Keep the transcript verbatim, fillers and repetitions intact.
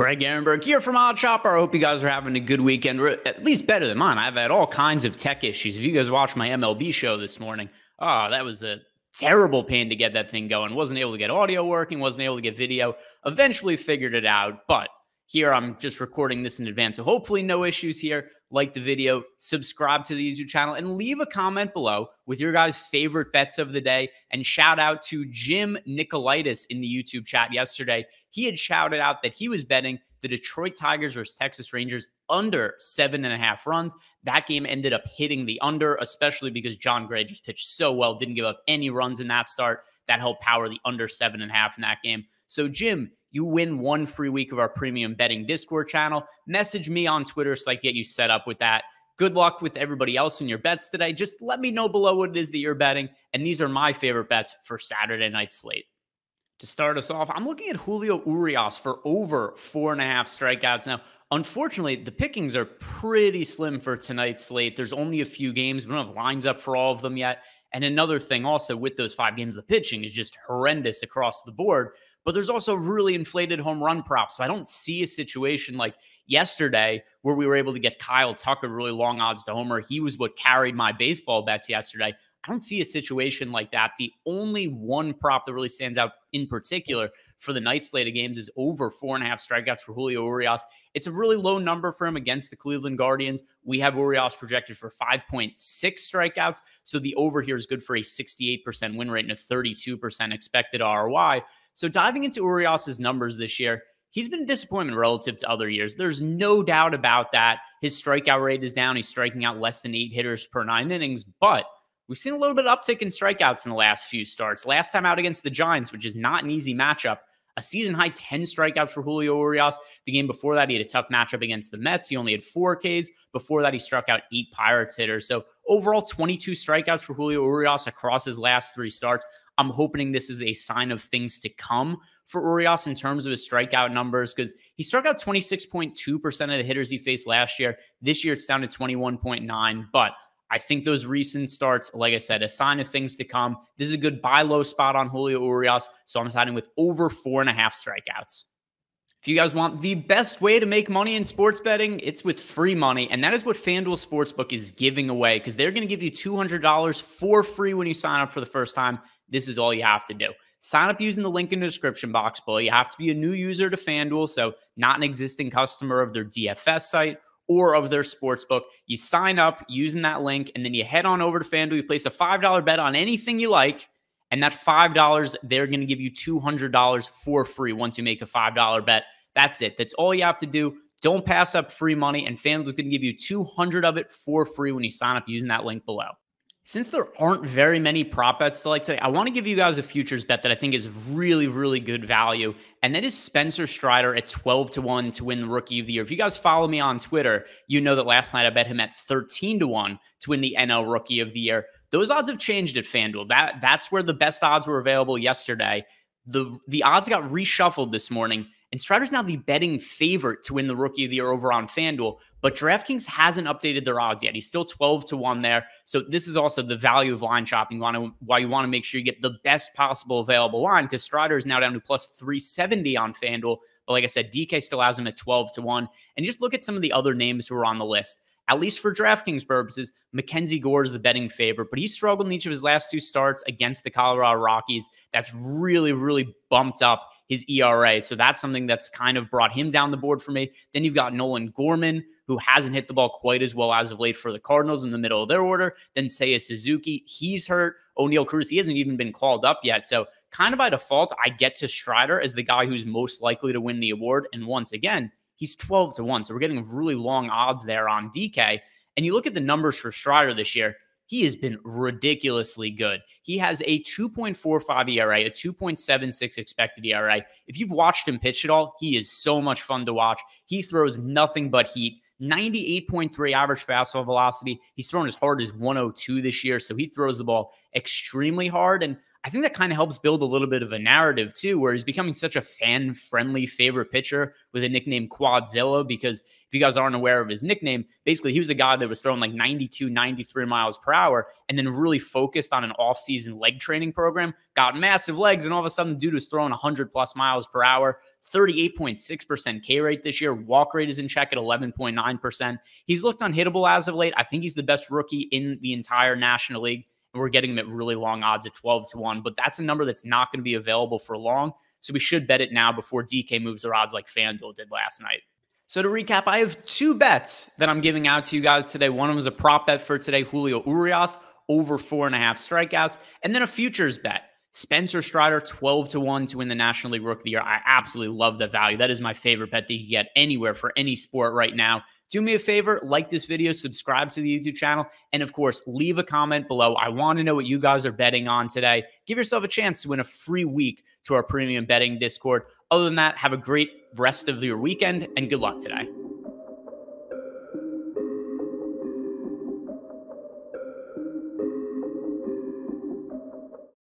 Greg Ehrenberg here from OddsShopper. I hope you guys are having a good weekend, or at least better than mine. I've had all kinds of tech issues. If you guys watched my M L B show this morning, oh, that was a terrible pain to get that thing going. Wasn't able to get audio working, wasn't able to get video. Eventually figured it out, but here I'm just recording this in advance, so hopefully no issues here. Like the video, subscribe to the YouTube channel, and leave a comment below with your guys' favorite bets of the day. And shout out to Jim Nicolaitis in the YouTube chat yesterday. He had shouted out that he was betting the Detroit Tigers versus Texas Rangers under seven and a half runs. That game ended up hitting the under, especially because John Gray just pitched so well, didn't give up any runs in that start. That helped power the under seven and a half in that game. So Jim, you win one free week of our premium betting Discord channel. Message me on Twitter so I can get you set up with that. Good luck with everybody else in your bets today. Just let me know below what it is that you're betting. And these are my favorite bets for Saturday night's slate. To start us off, I'm looking at Julio Urías for over four and a half strikeouts. Now, unfortunately, the pickings are pretty slim for tonight's slate. There's only a few games. We don't have lines up for all of them yet. And another thing also with those five games, the pitching is just horrendous across the board. But there's also really inflated home run props. So I don't see a situation like yesterday where we were able to get Kyle Tucker really long odds to homer. He was what carried my baseball bets yesterday. I don't see a situation like that. The only one prop that really stands out in particular for the night slate of games is over four and a half strikeouts for Julio Urías. It's a really low number for him against the Cleveland Guardians. We have Urías projected for five point six strikeouts. So the over here is good for a sixty-eight percent win rate and a thirty-two percent expected R O I. So diving into Urías' numbers this year, he's been a disappointment relative to other years. There's no doubt about that. His strikeout rate is down. He's striking out less than eight hitters per nine innings, but we've seen a little bit of uptick in strikeouts in the last few starts. Last time out against the Giants, which is not an easy matchup, a season-high ten strikeouts for Julio Urías. The game before that, he had a tough matchup against the Mets. He only had four Ks. Before that, he struck out eight Pirates hitters. So overall, twenty-two strikeouts for Julio Urías across his last three starts. I'm hoping this is a sign of things to come for Urías in terms of his strikeout numbers, because he struck out twenty-six point two percent of the hitters he faced last year. This year, it's down to twenty-one point nine, but I think those recent starts, like I said, a sign of things to come. This is a good buy low spot on Julio Urías, so I'm siding with over four and a half strikeouts. If you guys want the best way to make money in sports betting, it's with free money, and that is what FanDuel Sportsbook is giving away, because they're going to give you two hundred dollars for free when you sign up for the first time. This is all you have to do. Sign up using the link in the description box below. You have to be a new user to FanDuel, so not an existing customer of their D F S site or of their sportsbook. You sign up using that link, and then you head on over to FanDuel. You place a five dollar bet on anything you like, and that five dollars, they're going to give you two hundred dollars for free once you make a five dollar bet. That's it. That's all you have to do. Don't pass up free money, and FanDuel is going to give you two hundred dollars of it for free when you sign up using that link below. Since there aren't very many prop bets to like today, I want to give you guys a futures bet that I think is really, really good value. And that is Spencer Strider at twelve to one to win the Rookie of the Year. If you guys follow me on Twitter, you know that last night I bet him at thirteen to one to win the N L Rookie of the Year. Those odds have changed at FanDuel. That, that's where the best odds were available yesterday. The, the odds got reshuffled this morning, and Strider's now the betting favorite to win the Rookie of the Year over on FanDuel, but DraftKings hasn't updated their odds yet. He's still twelve to one there. So this is also the value of line shopping. You want to, why you want to make sure you get the best possible available line, because Strider is now down to plus three seventy on FanDuel. But like I said, D K still has him at twelve to one. And just look at some of the other names who are on the list. At least for DraftKings purposes, McKenzie Gore is the betting favorite, but he struggled in each of his last two starts against the Colorado Rockies. That's really, really bumped up his E R A. So that's something that's kind of brought him down the board for me. Then you've got Nolan Gorman, who hasn't hit the ball quite as well as of late for the Cardinals in the middle of their order. Then Seiya Suzuki, he's hurt. O'Neill Cruz, he hasn't even been called up yet. So kind of by default, I get to Strider as the guy who's most likely to win the award. And once again, he's twelve to one. So we're getting really long odds there on D K. And you look at the numbers for Strider this year, he has been ridiculously good. He has a two point four five E R A, a two point seven six expected E R A. If you've watched him pitch at all, he is so much fun to watch. He throws nothing but heat. ninety-eight point three average fastball velocity. He's thrown as hard as one oh two this year, so he throws the ball extremely hard. And I think that kind of helps build a little bit of a narrative too, where he's becoming such a fan-friendly favorite pitcher with a nickname Quadzilla, because if you guys aren't aware of his nickname, basically he was a guy that was throwing like ninety-two, ninety-three miles per hour and then really focused on an off-season leg training program, got massive legs, and all of a sudden the dude was throwing one hundred plus miles per hour, thirty-eight point six percent K rate this year. Walk rate is in check at eleven point nine percent. He's looked unhittable as of late. I think he's the best rookie in the entire National League. And we're getting them at really long odds at twelve to one, but that's a number that's not going to be available for long. So we should bet it now before D K moves their odds like FanDuel did last night. So to recap, I have two bets that I'm giving out to you guys today. One of them is a prop bet for today, Julio Urías, over four and a half strikeouts, and then a futures bet. Spencer Strider, twelve to one to win the National League Rookie of the Year. I absolutely love that value. That is my favorite bet that you can get anywhere for any sport right now. Do me a favor, like this video, subscribe to the YouTube channel, and of course, leave a comment below. I want to know what you guys are betting on today. Give yourself a chance to win a free week to our premium betting Discord. Other than that, have a great rest of your weekend, and good luck today.